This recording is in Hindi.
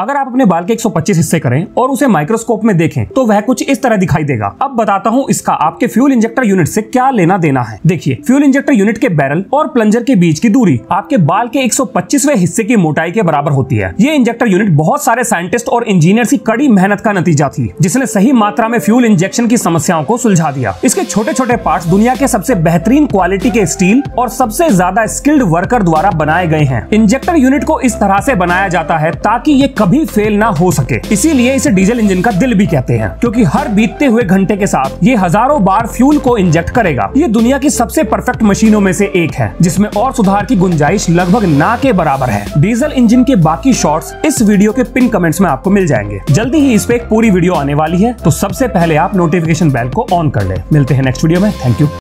अगर आप अपने बाल के 125 हिस्से करें और उसे माइक्रोस्कोप में देखें तो वह कुछ इस तरह दिखाई देगा। अब बताता हूँ इसका आपके फ्यूल इंजेक्टर यूनिट से क्या लेना देना है। देखिए, फ्यूल इंजेक्टर यूनिट के बैरल और प्लंजर के बीच की दूरी आपके बाल के 125वें हिस्से की मोटाई के बराबर होती है। ये इंजेक्टर यूनिट बहुत सारे साइंटिस्ट और इंजीनियर्स की कड़ी मेहनत का नतीजा थी, जिसने सही मात्रा में फ्यूल इंजेक्शन की समस्याओं को सुलझा दिया। इसके छोटे छोटे पार्ट्स दुनिया के सबसे बेहतरीन क्वालिटी के स्टील और सबसे ज्यादा स्किल्ड वर्कर द्वारा बनाए गए हैं। इंजेक्टर यूनिट को इस तरह से बनाया जाता है ताकि ये कभी फेल ना हो सके। इसीलिए इसे डीजल इंजन का दिल भी कहते हैं, क्योंकि हर बीतते हुए घंटे के साथ ये हजारों बार फ्यूल को इंजेक्ट करेगा। ये दुनिया की सबसे परफेक्ट मशीनों में से एक है, जिसमें और सुधार की गुंजाइश लगभग ना के बराबर है। डीजल इंजन के बाकी शॉट्स इस वीडियो के पिन कमेंट्स में आपको मिल जाएंगे। जल्दी ही इस पे एक पूरी वीडियो आने वाली है, तो सबसे पहले आप नोटिफिकेशन बेल को ऑन कर लें। मिलते हैं नेक्स्ट वीडियो में। Thank you.